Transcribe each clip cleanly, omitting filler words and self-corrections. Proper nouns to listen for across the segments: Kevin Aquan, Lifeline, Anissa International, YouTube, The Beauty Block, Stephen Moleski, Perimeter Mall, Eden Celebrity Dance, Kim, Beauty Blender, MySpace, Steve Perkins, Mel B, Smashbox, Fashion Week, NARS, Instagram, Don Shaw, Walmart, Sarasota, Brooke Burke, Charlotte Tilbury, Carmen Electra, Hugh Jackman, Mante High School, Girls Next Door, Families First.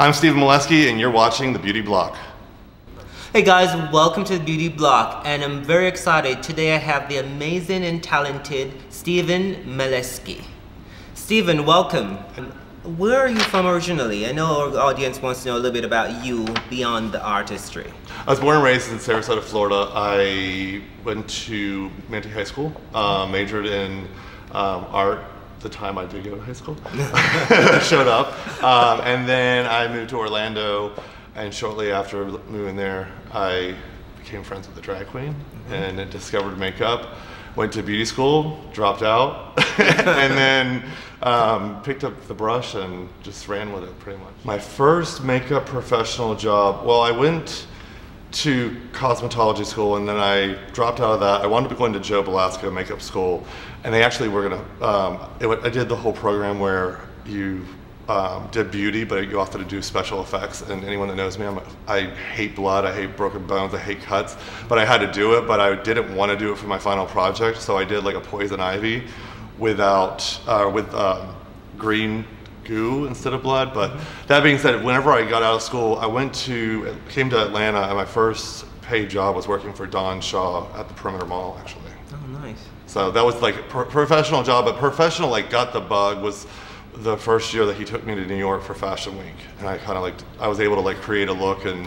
I'm Stephen Moleski, and you're watching The Beauty Block. Hey guys, welcome to The Beauty Block, and I'm very excited. Today I have the amazing and talented Stephen Moleski. Stephen, welcome. Where are you from originally? I know our audience wants to know a little bit about you beyond the artistry. I was born and raised in Sarasota, Florida. I went to Mante High School, majored in art. The time I did go to high school, showed up, and then I moved to Orlando, and shortly after moving there, I became friends with the drag queen, mm-hmm. and discovered makeup, went to beauty school, dropped out, and then picked up the brush and just ran with it pretty much. My first makeup professional job, well, I went to cosmetology school and then I dropped out of that. I wanted to be going to Joe Belasco makeup school, and they actually were going to, I did the whole program where you did beauty, but you also had to do special effects, and anyone that knows me, I hate blood, I hate broken bones, I hate cuts, but I had to do it, but I didn't want to do it for my final project, so I did like a poison ivy with green goo instead of blood. But that being said, whenever I got out of school, I came to Atlanta, and my first paid job was working for Don Shaw at the Perimeter Mall, actually. Oh, nice. So that was like a professional job, but professional, like got the bug, was the first year that he took me to New York for Fashion Week, and I kind of like, I was able to like create a look, and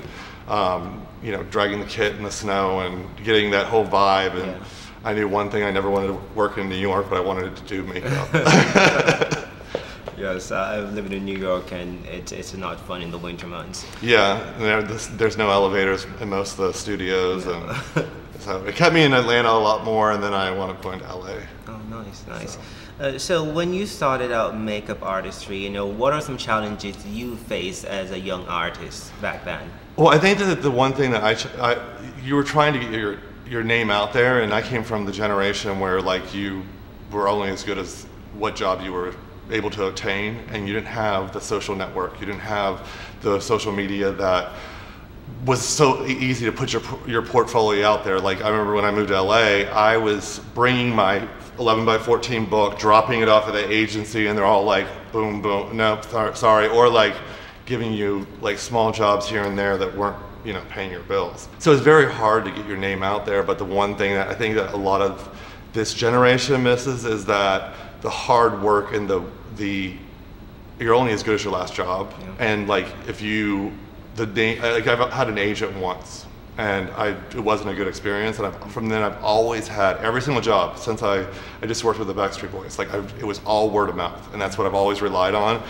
you know, dragging the kit in the snow and getting that whole vibe, and yeah. I knew one thing, I never wanted to work in New York, but I wanted to do makeup. Yes, I've lived in New York, and it's not fun in the winter months. Yeah, there's no elevators in most of the studios, no. And so it kept me in Atlanta a lot more, and then I wound up going to LA. Oh, nice, nice. So, so when you started out makeup artistry, you know, what are some challenges you faced as a young artist back then? Well, I think that the one thing that you were trying to get your name out there, and I came from the generation where like you were only as good as what job you were able to obtain, and you didn't have the social network, you didn't have the social media that was so easy to put your portfolio out there. Like I remember when I moved to LA, I was bringing my 11x14 book, dropping it off at the agency, and they're all like, boom, boom, no, sorry, or like giving you like small jobs here and there that weren't, you know, paying your bills. So it's very hard to get your name out there, but the one thing that I think that a lot of this generation misses is that the hard work and you're only as good as your last job. Yeah. And like I've had an agent once, and it wasn't a good experience, and from then I've always had every single job since I just worked with the Backstreet Boys. Like it was all word of mouth, and that's what I've always relied on.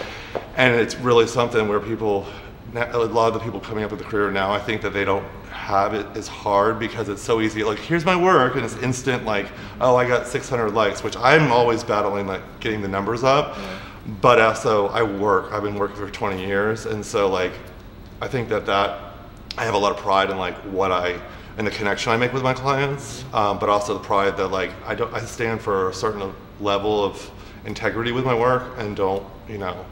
And it's really something where a lot of the people coming up with a career now, I think that they don't have it as hard because it's so easy. Like, here's my work, and it's instant. Like, oh, I got 600 likes, which I'm always battling, like getting the numbers up. Yeah. But also, I've been working for 20 years, and so like, I think that I have a lot of pride in like and the connection I make with my clients, but also the pride that like I stand for a certain level of integrity with my work, and don't, you know,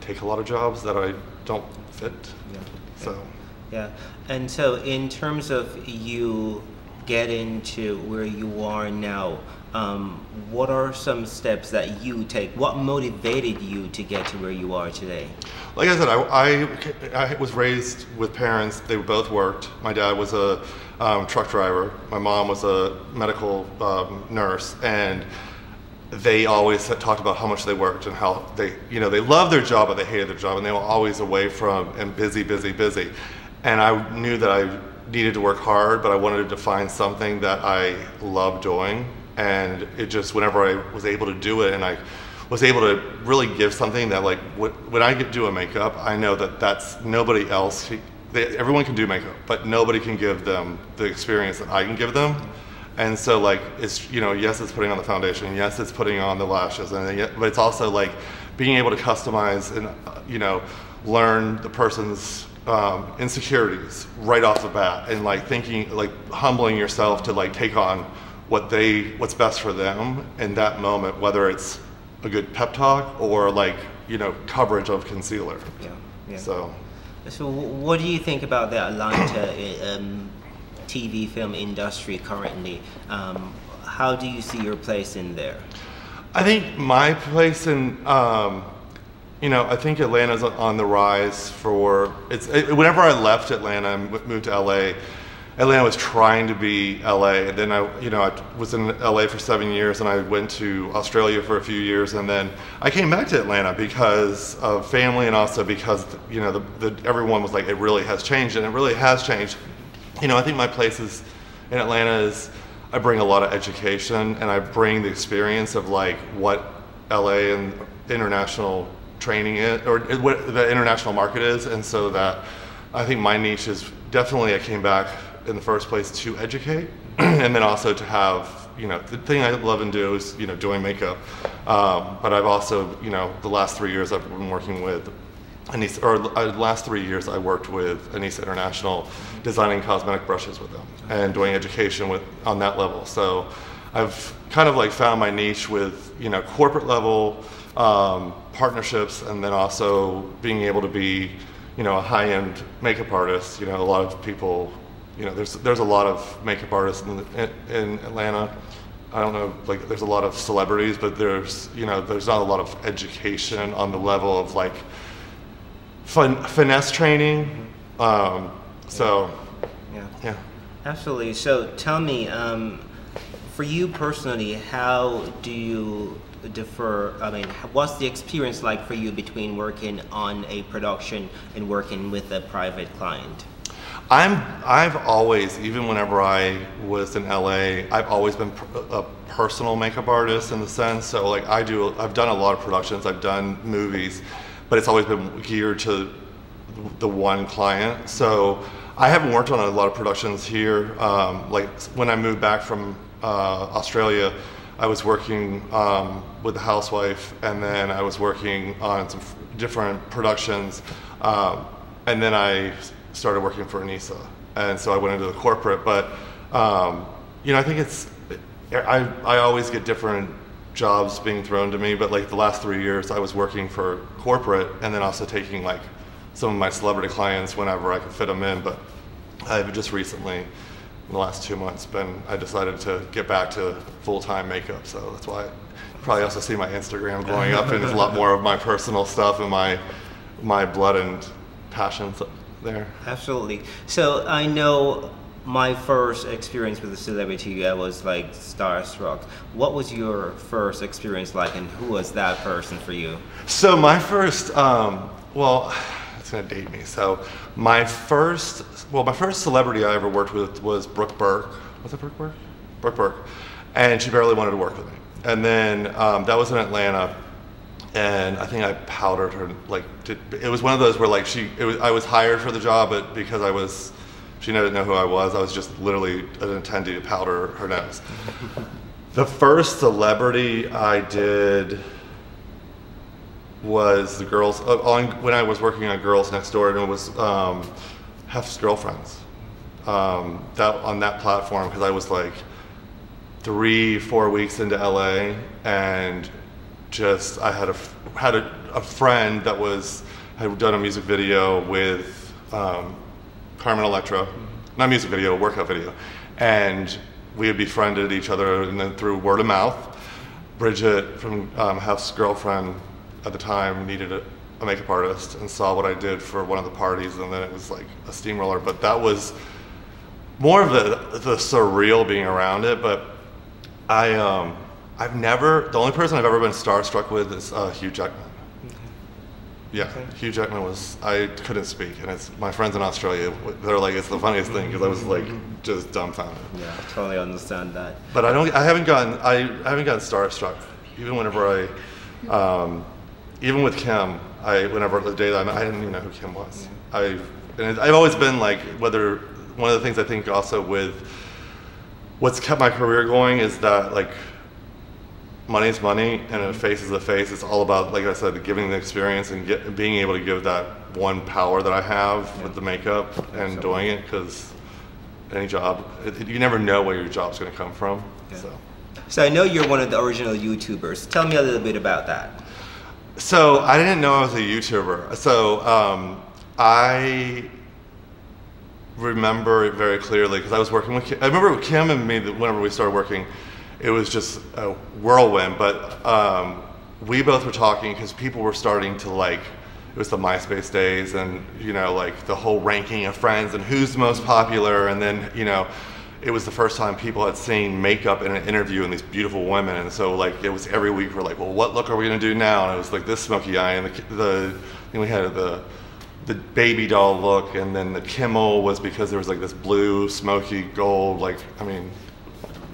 take a lot of jobs that I don't fit. Yeah. So. Yeah. And so in terms of you get into where you are now, what are some steps that you take? What motivated you to get to where you are today? Like I said, I was raised with parents. They both worked. My dad was a truck driver. My mom was a medical nurse. And they always talked about how much they worked and how they, you know, they loved their job, but they hated their job, and they were always away from and busy, busy, busy. And I knew that I needed to work hard, but I wanted to find something that I loved doing. And it just, whenever I was able to do it, and I was able to really give something that, like, when I do a makeup, I know that that's nobody else. Everyone can do makeup, but nobody can give them the experience that I can give them. And so, like, it's, you know, yes, it's putting on the foundation, yes, it's putting on the lashes, but it's also like being able to customize and, you know, learn the person's insecurities right off the bat, and like humbling yourself to like take on what's best for them in that moment, whether it's a good pep talk or like, you know, coverage of concealer. Yeah. Yeah. So what do you think about the Atlanta TV film industry currently? How do you see your place in there? I think my place in you know, I think Atlanta's on the rise for, whenever I left Atlanta and moved to LA, Atlanta was trying to be LA, and then I was in LA for 7 years, and I went to Australia for a few years, and then I came back to Atlanta because of family, and also because, you know, everyone was like, it really has changed, and it really has changed. You know, I think my place is in Atlanta is I bring a lot of education, and I bring the experience of like what LA and international training is, or what the international market is, and so that I think my niche is definitely I came back in the first place to educate, and then also to have, you know, the thing I love and do is, you know, doing makeup. But I've also, you know, the last 3 years I've been working with Anissa, I worked with Anissa International, designing cosmetic brushes with them and doing education with on that level. So I've kind of like found my niche with, you know, corporate level partnerships, and then also being able to be, you know, a high-end makeup artist. You know, a lot of people, you know, there's a lot of makeup artists in Atlanta. I don't know, like there's a lot of celebrities, but there's, you know, there's not a lot of education on the level of like finesse training. So, yeah, absolutely. So tell me, for you personally, how do you differ? I mean, what's the experience like for you between working on a production and working with a private client? I've always, even whenever I was in LA, I've always been a personal makeup artist in the sense. So like I've done a lot of productions, I've done movies, but it's always been geared to the one client. So I haven't worked on a lot of productions here. Like when I moved back from Australia, I was working with The Housewife, and then I was working on some different productions, and then I started working for Anissa, and so I went into the corporate. But you know, I think it's I always get different jobs being thrown to me. But like the last 3 years, I was working for corporate, and then also taking like some of my celebrity clients whenever I could fit them in. But I've just recently, in the last 2 months, I decided to get back to full-time makeup, so that's why you probably also see my Instagram blowing up, and there's a lot more of my personal stuff and my blood and passions there. Absolutely. So I know my first experience with a celebrity, I was like starstruck. What was your first experience like, and who was that person for you? So my first, well, it's gonna date me. So my first celebrity I ever worked with was Brooke Burke. Was it Brooke Burke? Brooke Burke. And she barely wanted to work with me. And then that was in Atlanta, and I think I powdered her. Like it was one of those where like I was hired for the job, but because she didn't know who I was just literally an attendee to powder her nose. The first celebrity I did was the girls when I was working on Girls Next Door, and it was Hef's girlfriends that on that platform, because I was like 3-4 weeks into LA, and just I had a friend that had done a music video with Carmen Electra, not music video, workout video, and we had befriended each other, and then through word of mouth, Bridget from Hef's girlfriend at the time needed a makeup artist, and saw what I did for one of the parties, and then it was like a steamroller. But that was more of the surreal being around it. But the only person I've ever been starstruck with is Hugh Jackman. Okay. Yeah, okay. Hugh Jackman I couldn't speak, and my friends in Australia, they're like, it's the funniest thing, because I was like just dumbfounded. Yeah, I totally understand that. But I haven't gotten starstruck, even whenever I, even with Kim, whenever the day that I didn't even know who Kim was. Yeah. I've always been like, one of the things I think also with what's kept my career going is that like money's money and a face is a face. It's all about, like I said, giving the experience and being able to give that one power that I have with the makeup and doing it, because any job, you never know where your job's going to come from. Yeah. So I know you're one of the original YouTubers. Tell me a little bit about that. So I didn't know I was a YouTuber. So I remember it very clearly, because I was working with Kim. I remember with Kim and me, whenever we started working, it was just a whirlwind. But we both were talking because people were starting to like, it was the MySpace days and, you know, like the whole ranking of friends and who's the most popular. And then, you know, it was the first time people had seen makeup in an interview and these beautiful women. And so like, it was every week we're like, well, what look are we gonna do now? And it was like this smoky eye and then we had the baby doll look. And then the Kimmel was because there was like this blue, smoky gold, like, I mean,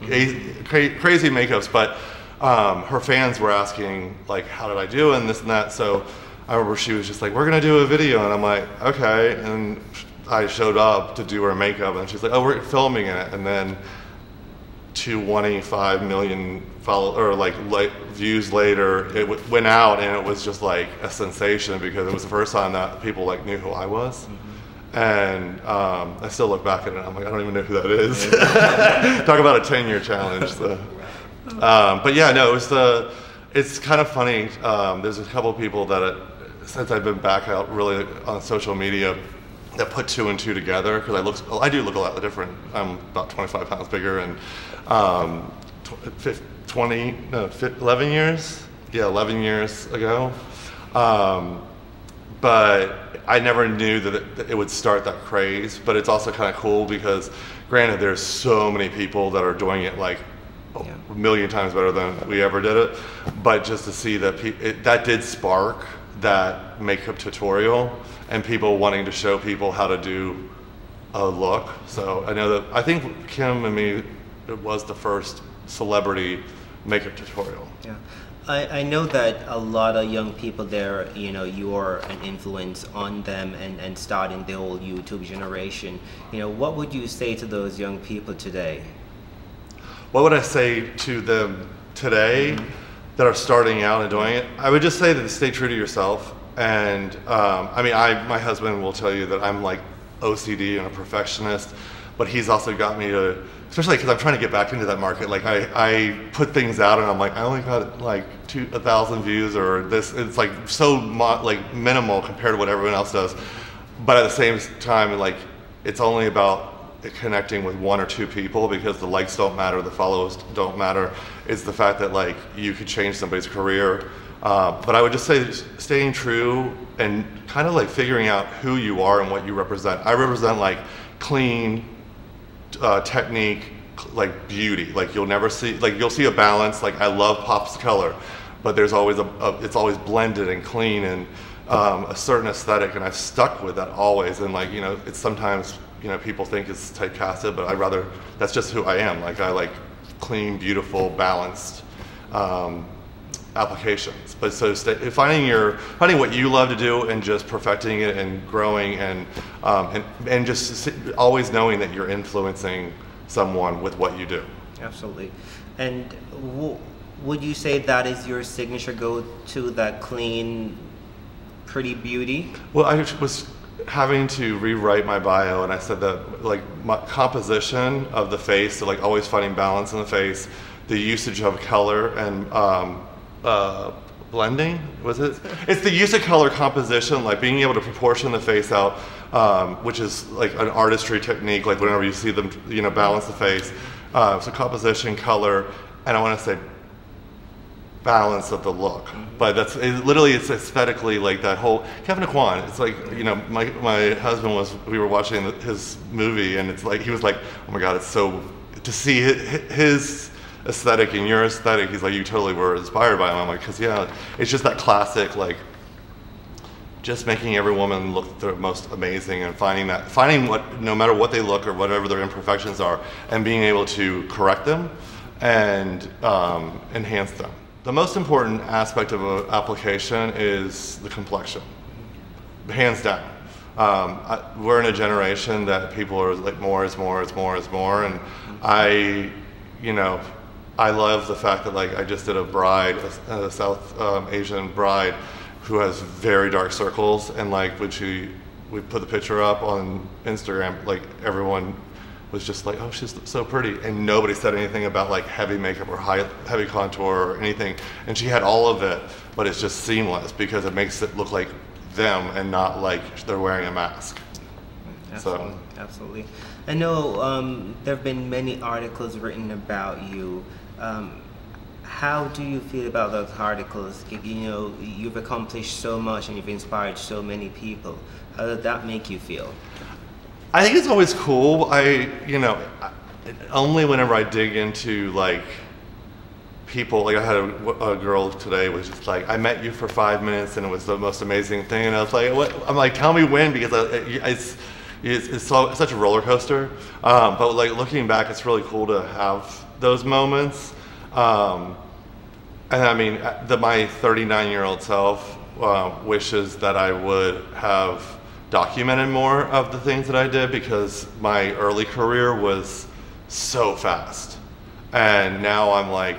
crazy makeups. But her fans were asking like, how did I do and this and that. So I remember she was just like, we're gonna do a video. And I'm like, okay. And I showed up to do her makeup and she's like, oh, we're filming it. And then 25 million follow or like views later, it went out and it was just like a sensation because it was the first time that people like knew who I was. Mm-hmm. And I still look back at it and I'm like, I don't even know who that is. Talk about a 10-year challenge. So. But yeah, no, it was the, it's kind of funny. There's a couple of people that, since I've been back out really on social media, that put two and two together, because I do look a lot different. I'm about 25 pounds bigger and 11 years? Yeah, 11 years ago. But I never knew that it would start that craze, but it's also kind of cool because granted, there's so many people that are doing it like a million times better than we ever did it. But just to see that that did spark that makeup tutorial and people wanting to show people how to do a look. So I know that, I think Kim and me, it was the first celebrity makeup tutorial. Yeah, I know that a lot of young people there, you know, you are an influence on them and starting the old YouTube generation. You know, what would you say to those young people today? What would I say to them today that are starting out and doing it? I would just say that stay true to yourself. And I mean, my husband will tell you that I'm like OCD and a perfectionist, but he's also got me to, especially because I'm trying to get back into that market. Like I put things out and I'm like, I only got like 1,000 views or this. It's like so like minimal compared to what everyone else does. But at the same time, like it's only about connecting with one or two people because the likes don't matter, the follows don't matter. It's the fact that like you could change somebody's career. But I would just say staying true and kind of like figuring out who you are and what you represent. I represent like clean technique, like beauty. Like you'll never see, like you'll see a balance. Like I love pop's color, but there's always it's always blended and clean and a certain aesthetic. And I've stuck with that always. And like, you know, it's sometimes, you know, people think it's typecasted, but I'd rather, that's just who I am. Like I like clean, beautiful, balanced. Applications, but so finding what you love to do and just perfecting it and growing and just always knowing that you're influencing someone with what you do. Absolutely. And would you say that is your signature go-to, that clean, pretty beauty? Well, I was having to rewrite my bio, and I said that like my composition of the face, so like always finding balance in the face, the usage of color and blending, was it? It's the use of color composition, like being able to proportion the face out, which is like an artistry technique, like whenever you see them, you know, balance the face. So composition, color, and I want to say balance of the look. But that's, it's aesthetically like that whole, Kevin Aquan, it's like, you know, my husband was, we were watching his movie and it's like, he was like, oh my God, it's so, to see his aesthetic and your aesthetic, he's like, you totally were inspired by him. I'm like, because yeah, it's just that classic, like, just making every woman look the most amazing and finding what, no matter what they look or whatever their imperfections are, and being able to correct them and enhance them. The most important aspect of an application is the complexion, hands down. We're in a generation that people are like, more is more is more is more, and you know, I love the fact that like I just did a bride, a South Asian bride, who has very dark circles, and like when we put the picture up on Instagram, like everyone was just like, oh, she's so pretty, and nobody said anything about like heavy makeup or heavy contour or anything, and she had all of it, but it's just seamless because it makes it look like them and not like they're wearing a mask. Absolutely. So. Absolutely. I know there have been many articles written about you. How do you feel about those articles? You know, you've accomplished so much and you've inspired so many people. How did that make you feel? I think it's always cool. Only whenever I dig into like people, like I had a girl today was just like, I met you for 5 minutes and it was the most amazing thing. And I was like, what? I'm like, tell me when, because it's such a roller coaster. But like looking back, it's really cool to have those moments. And I mean, my 39-year-old self wishes that I would have documented more of the things that I did, because my early career was so fast. And now I'm like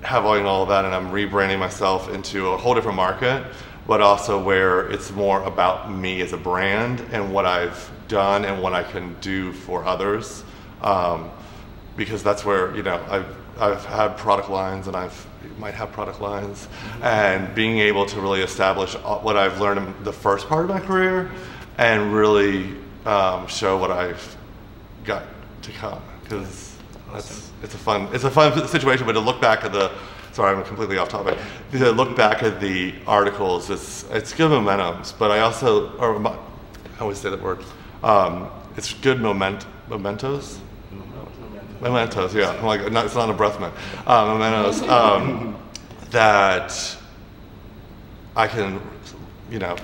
having all of that and I'm rebranding myself into a whole different market, but also where it's more about me as a brand and what I've done and what I can do for others. Because that's where, you know, I've had product lines and might have product lines, and being able to really establish what I've learned in the first part of my career and really show what I've got to come, because it's a fun situation. But to look back at the, sorry, I'm completely off topic. To look back at the articles, it's good momentum. But I also, I always say that word. It's good mementos. Mementos, yeah. I'm like, no, it's not a breath mint. Mementos that I can, you know,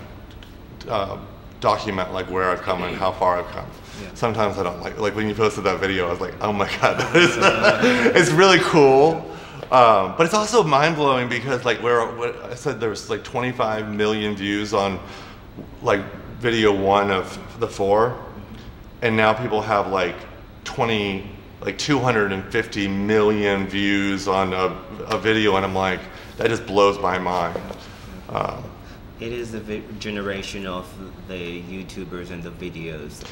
document like where I've come and how far I've come. Yeah. Sometimes I don't like when you posted that video, I was like, oh my God, that is, it's really cool. But it's also mind blowing because like I said, there's like 25 million views on like video one of the four. And now people have like 250 million views on a video, and I'm like, that just blows my mind. It is the generation of the YouTubers and the videos.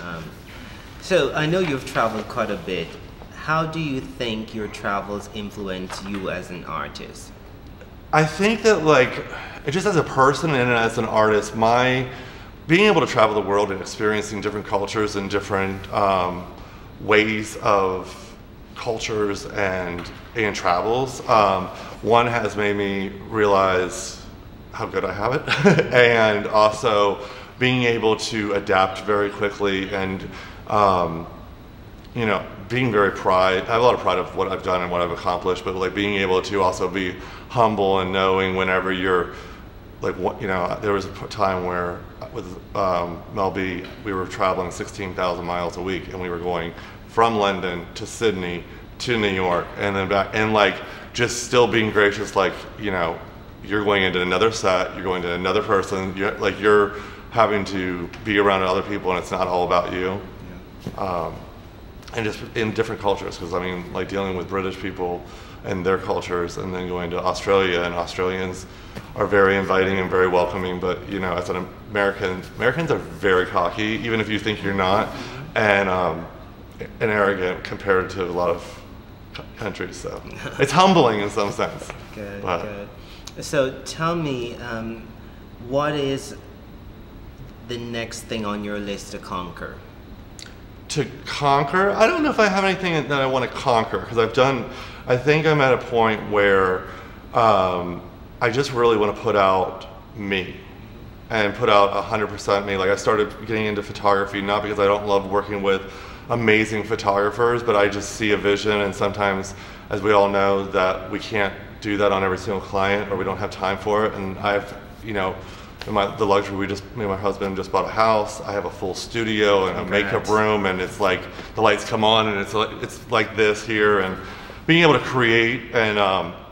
So I know you've traveled quite a bit. How do you think your travels influence you as an artist? I think that like, just as a person and as an artist, being able to travel the world and experiencing different cultures and different ways of cultures and travels. One has made me realize how good I have it, and also being able to adapt very quickly and you know, being very I have a lot of pride of what I've done and what I've accomplished, but like being able to also be humble and knowing whenever you're like, you know, there was a time where with Mel B, we were traveling 16,000 miles a week, and we were going from London to Sydney to New York and then back, and like just still being gracious, like, you know, you're going into another set, you're going to another person, you're having to be around other people, and it's not all about you. Yeah. And just in different cultures, because I mean, like dealing with British people and their cultures, and then going to Australia, and Australians are very inviting and very welcoming, but you know, as an American, Americans are very cocky, even if you think you're not, and arrogant compared to a lot of countries, so it's humbling in some sense. Good, but. Good. So tell me, what is the next thing on your list to conquer? To conquer? I don't know if I have anything that I want to conquer, because I think I'm at a point where I just really want to put out me and put out 100% me. Like I started getting into photography, not because I don't love working with amazing photographers, but I just see a vision, and sometimes, as we all know, that we can't do that on every single client, or we don't have time for it. And I've, you know, the luxury, me and my husband just bought a house. I have a full studio and a makeup room, and it's like the lights come on and it's like this here, and being able to create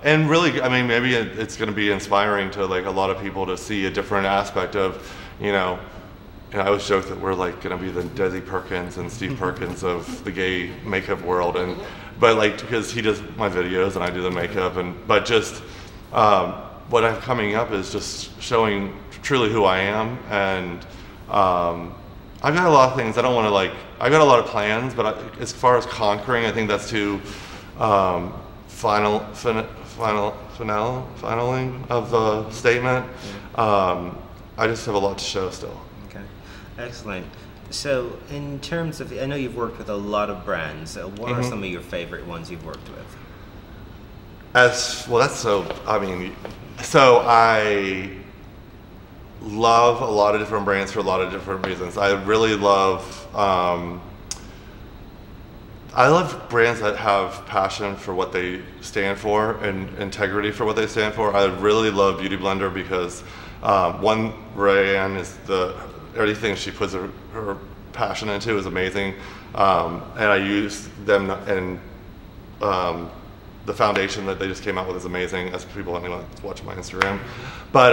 and really, I mean, maybe it's going to be inspiring to like a lot of people to see a different aspect of, you know, and I always joke that we're like going to be the Desi Perkins and Steve Perkins of the gay makeup world, but like, because he does my videos and I do the makeup, but just what I'm coming up is just showing truly who I am, and I've got a lot of things. I don't want to like, I've got a lot of plans, but as far as conquering, I think that's too finaling of the statement. Yeah. I just have a lot to show still. Okay, excellent. So in terms of, I know you've worked with a lot of brands. What are some of your favorite ones you've worked with? So I love a lot of different brands for a lot of different reasons. I really love, I love brands that have passion for what they stand for and integrity for what they stand for. I really love Beauty Blender because one, Rayanne is everything she puts her passion into is amazing. And I use them and the foundation that they just came out with is amazing, as people, anyone that's watching my Instagram. But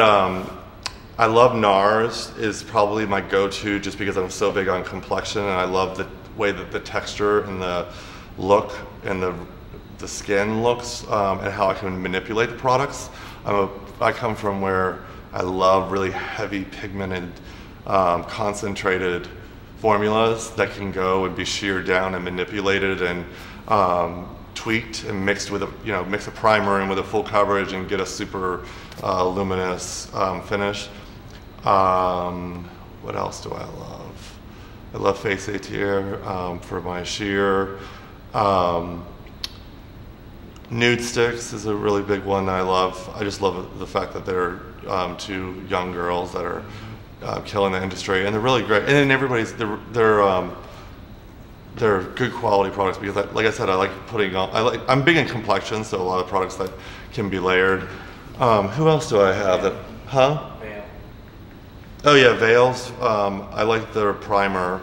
I love NARS is probably my go-to just because I'm so big on complexion, and I love the way that the texture and the look and the skin looks and how I can manipulate the products. I come from where I love really heavy pigmented, concentrated formulas that can go and be sheared down and manipulated and tweaked and mixed with mix a primer in with a full coverage and get a super luminous finish. What else do I love? I love Face Atelier for my sheer. Nude sticks is a really big one that I love. I just love the fact that they're two young girls that are killing the industry, and they're really great. And then they're good quality products because, like I said, I like putting on. I'm big in complexion, so a lot of products that can be layered. Who else do I have that? Huh? Oh yeah, Veils. I like their primer.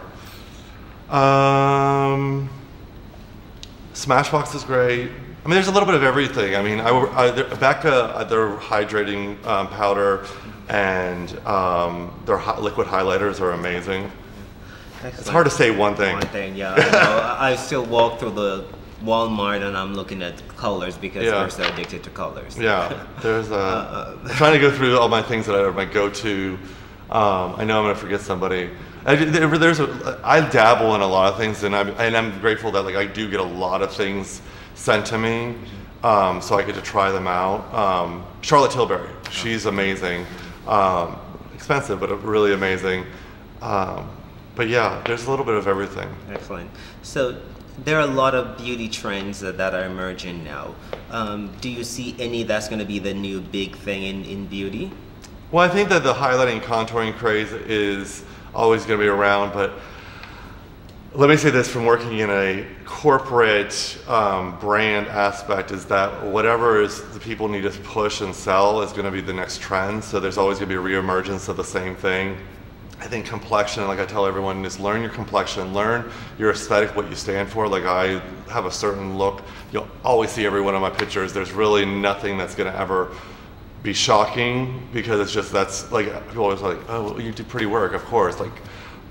Smashbox is great. I mean, there's a little bit of everything. I mean, their hydrating powder and their liquid highlighters are amazing. Excellent. It's hard to say one thing. One thing, yeah. I still walk through the Walmart and I'm looking at colors because we're so addicted to colors. Yeah, there's trying to go through all my things that are my go-to. I know I'm going to forget somebody. I dabble in a lot of things, and I'm grateful that I do get a lot of things sent to me, so I get to try them out. Charlotte Tilbury, she's amazing. Expensive, but really amazing. But yeah, there's a little bit of everything. Excellent. So there are a lot of beauty trends that are emerging now. Do you see any that's going to be the new big thing in beauty? Well, I think that the highlighting contouring craze is always going to be around, but let me say this from working in a corporate brand aspect is that whatever is the people need to push and sell is going to be the next trend, so there's always going to be a reemergence of the same thing. I think complexion, like I tell everyone, is learn your complexion, learn your aesthetic, what you stand for. Like I have a certain look. You'll always see every one of my pictures. There's really nothing that's going to ever be shocking because it's just that's like people always are like, oh well, you do pretty work, of course, like,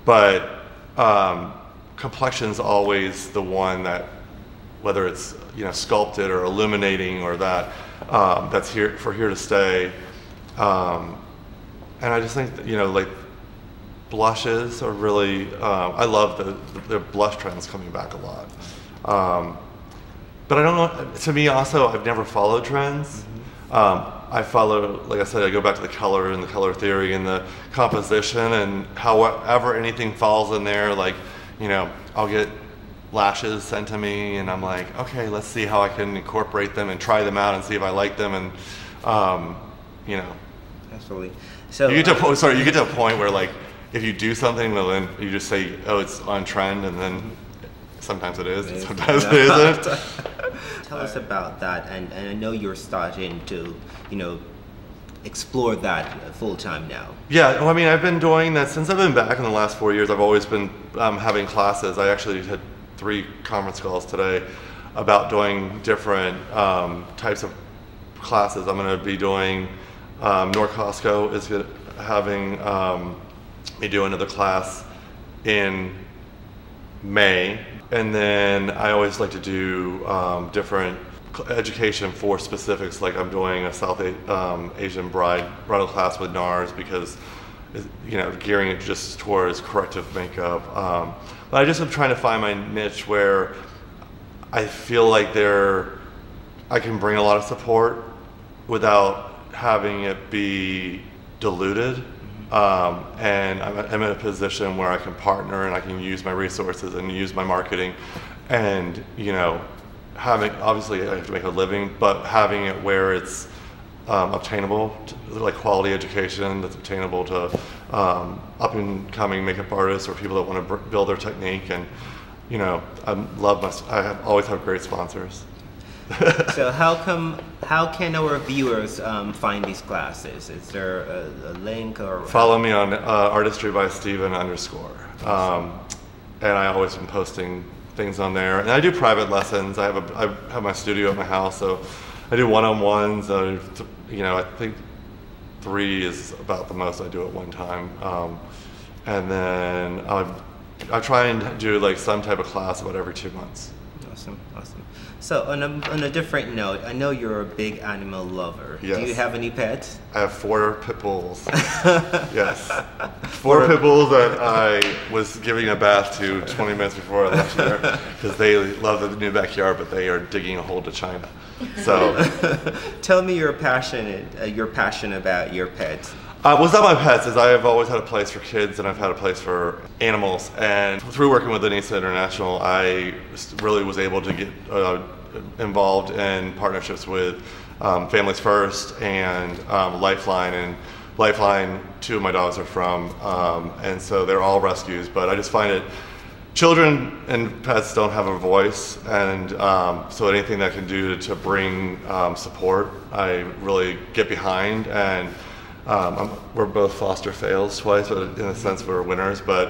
but complexion's always the one that, whether it's sculpted or illuminating or that that's here to stay, and I just think that, like blushes are really I love the blush trends coming back a lot, but I don't know, to me also I've never followed trends. I follow, like I said, I go back to the color and the color theory and the composition, and however anything falls in there, I'll get lashes sent to me and I'm like, okay, let's see how I can incorporate them and try them out and see if I like them, and Absolutely. So you get to a point, sorry, you get to a point where if you do something, well then you just say, oh, it's on trend, and then sometimes it is, and sometimes it isn't. Tell us about that, and I know you're starting to, explore that full time now. Yeah, well, I mean, I've been doing that since I've been back in the last 4 years. I've always been having classes. I actually had 3 conference calls today about doing different types of classes. I'm going to be doing, Norcosco is having me do another class in May, and then I always like to do different education for specifics. Like I'm doing a South Asian bridal class with NARS because gearing it just towards corrective makeup. But I just am trying to find my niche where I feel like I can bring a lot of support without having it be diluted. And I'm in a position where I can partner and I can use my resources and use my marketing and having, obviously I have to make a living, but having it where it's obtainable, to, like quality education that's obtainable to up and coming makeup artists or people that want to build their technique. And you know, I love my, always have great sponsors. So how can our viewers find these classes? Is there a link or? Follow me on Artistry by Stephen _. And I always been posting things on there. And I do private lessons. I have my studio at my house, so I do one-on-ones. You know, I think 3 is about the most I do at one time. And then I try and do like some type of class about every 2 months. Awesome, awesome. So on a different note, I know you're a big animal lover. Yes. Do you have any pets? I have 4 pit bulls. Yes. 4 pit bulls that I was giving a bath to 20 minutes before I left here because they love the new backyard, but they are digging a hole to China. So, tell me your passion about your pets. What's up my pets is I have always had a place for kids and I've had a place for animals, and through working with Anissa International I really was able to get involved in partnerships with Families First and Lifeline. And Lifeline, 2 of my dogs are from, and so they're all rescues, but I just find it, children and pets don't have a voice, and so anything that can do to bring support I really get behind. And we're both foster fails twice, but in a sense we're winners. But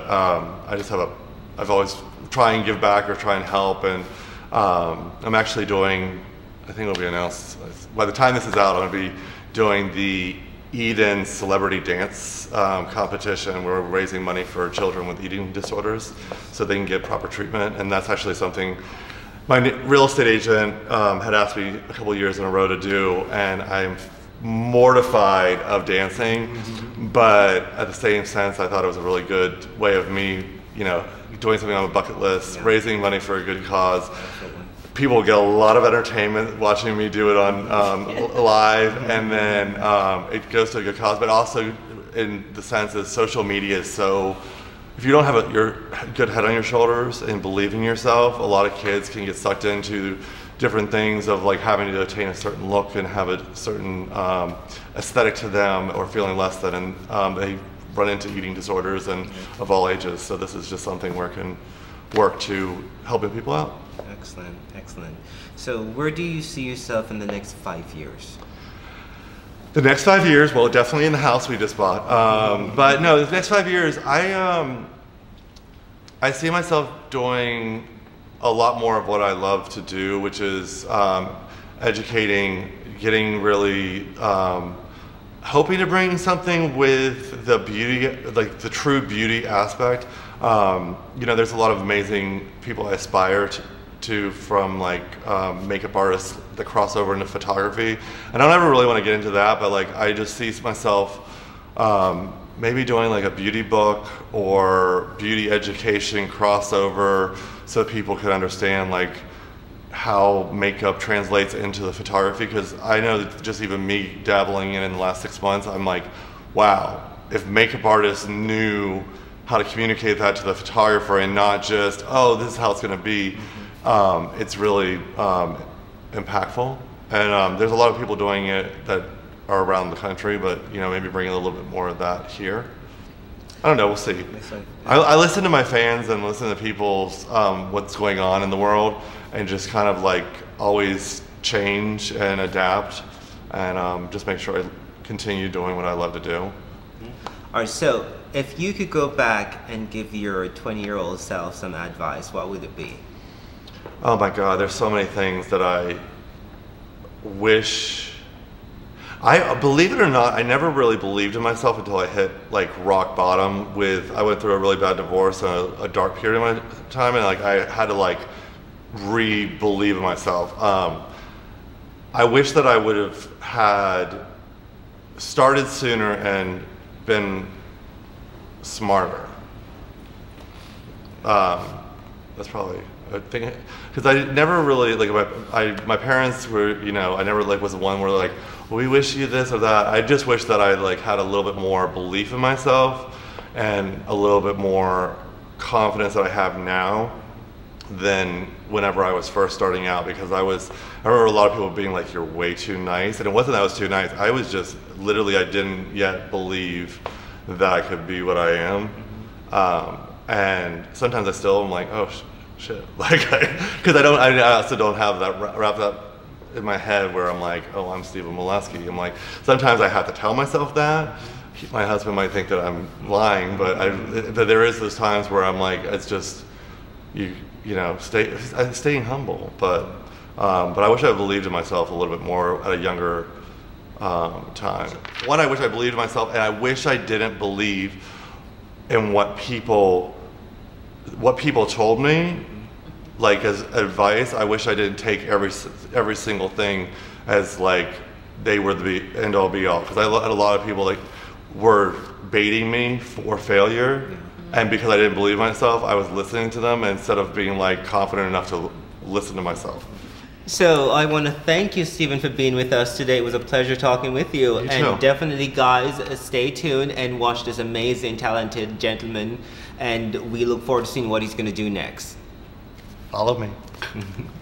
I just have a, I've always try and give back or try and help. And I'm actually doing, I think it'll be announced, by the time this is out, I'm gonna be doing the Eden Celebrity Dance competition. We're raising money for children with eating disorders so they can get proper treatment. And that's actually something my real estate agent had asked me a couple years in a row to do, and I'm mortified of dancing, but at the same sense I thought it was a really good way of me, you know, doing something on a bucket list, raising money for a good cause. People get a lot of entertainment watching me do it on live, and then it goes to a good cause. But also in the sense that social media is so, if you don't have a, your good head on your shoulders and believe in yourself, a lot of kids can get sucked into different things of like having to attain a certain look and have a certain aesthetic to them, or feeling less than, and they run into eating disorders and of all ages. So this is just something where it can work to helping people out. Excellent, excellent. So where do you see yourself in the next 5 years? The next 5 years, well, definitely in the house we just bought. But no, the next 5 years, I see myself doing a lot more of what I love to do, which is educating, getting really, hoping to bring something with the beauty, like the true beauty aspect. You know, there's a lot of amazing people I aspire to from like makeup artists that cross over into photography. And I don't ever really want to get into that, but like I just see myself maybe doing like a beauty book or beauty education crossover, so people can understand like how makeup translates into the photography. Because I know that just even me dabbling in the last 6 months, I'm like, wow, if makeup artists knew how to communicate that to the photographer and not just, oh, this is how it's gonna be, it's really impactful. And there's a lot of people doing it that are around the country, but you know, maybe bringing a little bit more of that here. I don't know, we'll see. I listen to my fans and listen to people's, what's going on in the world, and just kind of like always change and adapt, and just make sure I continue doing what I love to do. All right, so if you could go back and give your 20-year-old self some advice, what would it be? Oh my God, there's so many things that I wish. I, believe it or not, I never really believed in myself until I hit like rock bottom with, I went through a really bad divorce and a dark period in my time, and like I had to like re-believe in myself. I wish that I would have had started sooner and been smarter. That's probably a thing, because I never really, like my parents were, you know, I never like was the one where like, we wish you this or that. I just wish that I like had a little bit more belief in myself and a little bit more confidence that I have now than whenever I was first starting out, because I remember a lot of people being like, you're way too nice. And it wasn't that I was too nice. I was just literally, I didn't yet believe that I could be what I am. And sometimes I still am like, oh shit, like, because I also don't have that wrapped up in my head where I'm like, oh, I'm Stephen Moleski. I'm like, sometimes I have to tell myself that. My husband might think that I'm lying, but there is those times where I'm like, it's just, you know, staying humble. But I wish I believed in myself a little bit more at a younger time. One, I wish I believed in myself, and I wish I didn't believe in what people told me, like as advice. I wish I didn't take every single thing as like they were the end all be all, because I had a lot of people like were baiting me for failure. And because I didn't believe myself, I was listening to them instead of being like confident enough to listen to myself. So I want to thank you, Stephen, for being with us today. It was a pleasure talking with you. You and too. Definitely, guys, stay tuned and watch this amazing, talented gentleman. And we look forward to seeing what he's going to do next. Follow me.